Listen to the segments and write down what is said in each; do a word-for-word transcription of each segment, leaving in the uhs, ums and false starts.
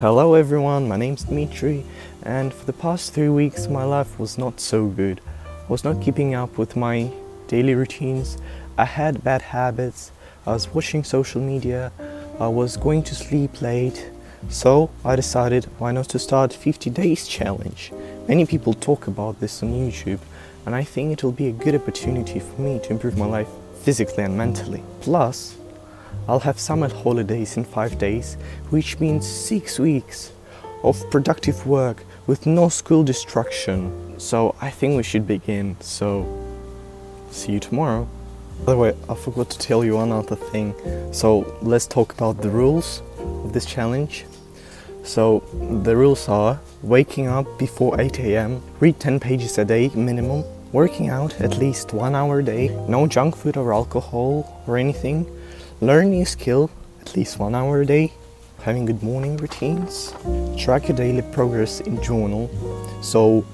Hello everyone, my name's Dmitry, and for the past three weeks my life was not so good. I was not keeping up with my daily routines, I had bad habits, I was watching social media, I was going to sleep late, so I decided why not to start fifty days challenge. Many people talk about this on YouTube, and I think it will be a good opportunity for me to improve my life physically and mentally. Plus, I'll have summer holidays in five days, which means six weeks of productive work with no school distraction. So I think we should begin. So see you tomorrow. By the way, I forgot to tell you one other thing. So let's talk about the rules of this challenge. So the rules are waking up before eight A M, read ten pages a day minimum, working out at least one hour a day, no junk food or alcohol or anything, learn new skill at least one hour a day, having good morning routines, track your daily progress in journal, so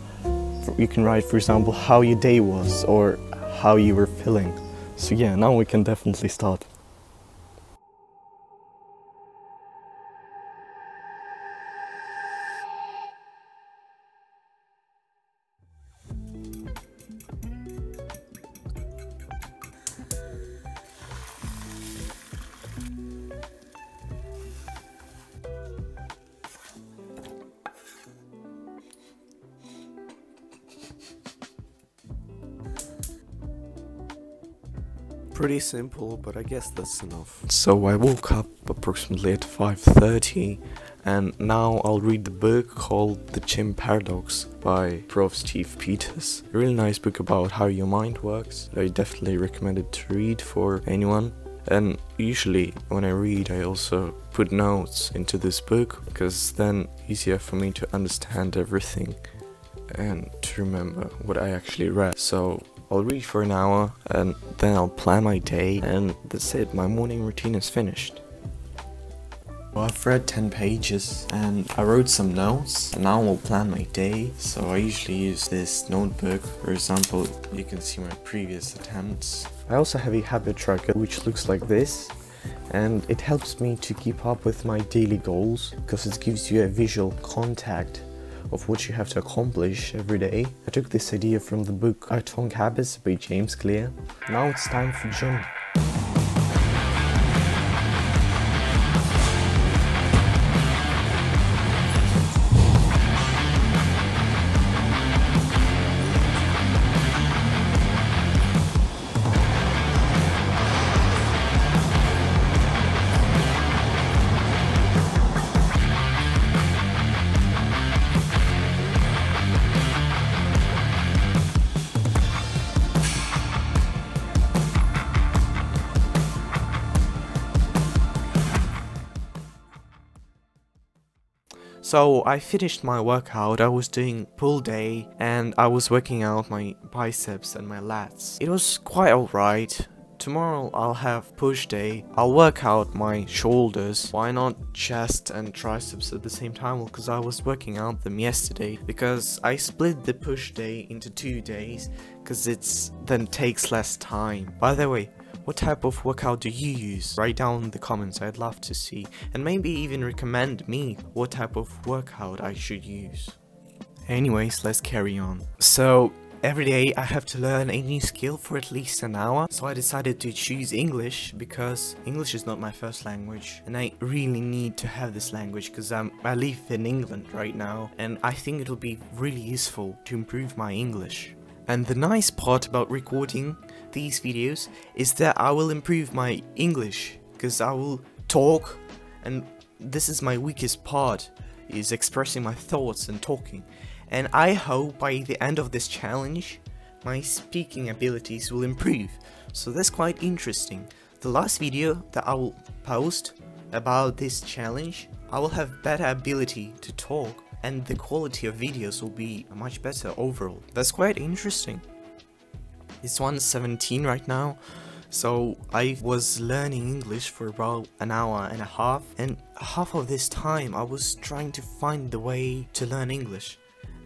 you can write, for example, how your day was or how you were feeling. So yeah, now we can definitely start. Pretty simple, but I guess that's enough. So I woke up approximately at five thirty, and now I'll read the book called The Chimp Paradox by Professor Steve Peters. A really nice book about how your mind works. I definitely recommend it to read for anyone. And usually when I read, I also put notes into this book, because then it's easier for me to understand everything and to remember what I actually read. So I'll read for an hour, and then I'll plan my day, and that's it, my morning routine is finished. Well, I've read ten pages, and I wrote some notes, and now I'll plan my day. So I usually use this notebook, for example, you can see my previous attempts. I also have a habit tracker, which looks like this, and it helps me to keep up with my daily goals, because it gives you a visual contact of what you have to accomplish every day. I took this idea from the book Atomic Habits by James Clear. Now it's time for gym. So I finished my workout, I was doing pull day and I was working out my biceps and my lats. It was quite alright. Tomorrow I'll have push day, I'll work out my shoulders, why not chest and triceps at the same time, because I was working out them yesterday, because I split the push day into two days, because it's then takes less time. By the way, what type of workout do you use? Write down in the comments, I'd love to see, and maybe even recommend me what type of workout I should use. Anyways, let's carry on. So every day I have to learn a new skill for at least an hour, so I decided to choose English, because English is not my first language, and I really need to have this language, because I'm I live in England right now, and I think it'll be really useful to improve my English. And the nice part about recording these videos is that I will improve my English, because I will talk, and this is my weakest part, is expressing my thoughts and talking. And I hope by the end of this challenge my speaking abilities will improve, so that's quite interesting. The last video that I will post about this challenge, I will have better ability to talk, and the quality of videos will be much better overall. That's quite interesting. It's one seventeen right now, so I was learning English for about an hour and a half, and half of this time I was trying to find the way to learn English,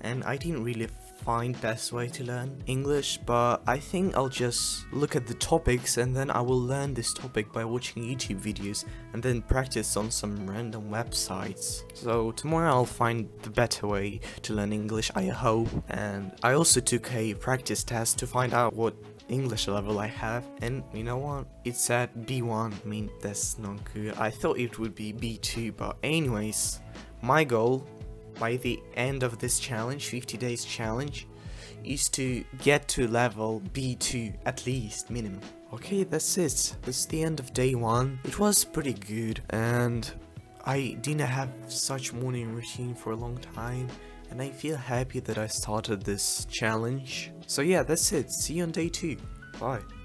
and I didn't really find best way to learn English, but I think I'll just look at the topics and then I will learn this topic by watching YouTube videos and then practice on some random websites. So tomorrow I'll find the better way to learn English, I hope. And I also took a practice test to find out what English level I have, and you know what, it said B one. I mean, that's not good. I thought it would be B two, but anyways, my goal by the end of this challenge, fifty days challenge, is to get to level B two at least, minimum. Okay, that's it. That's the end of day one. It was pretty good, and I didn't have such morning routine for a long time, and I feel happy that I started this challenge. So yeah, that's it. See you on day two. Bye.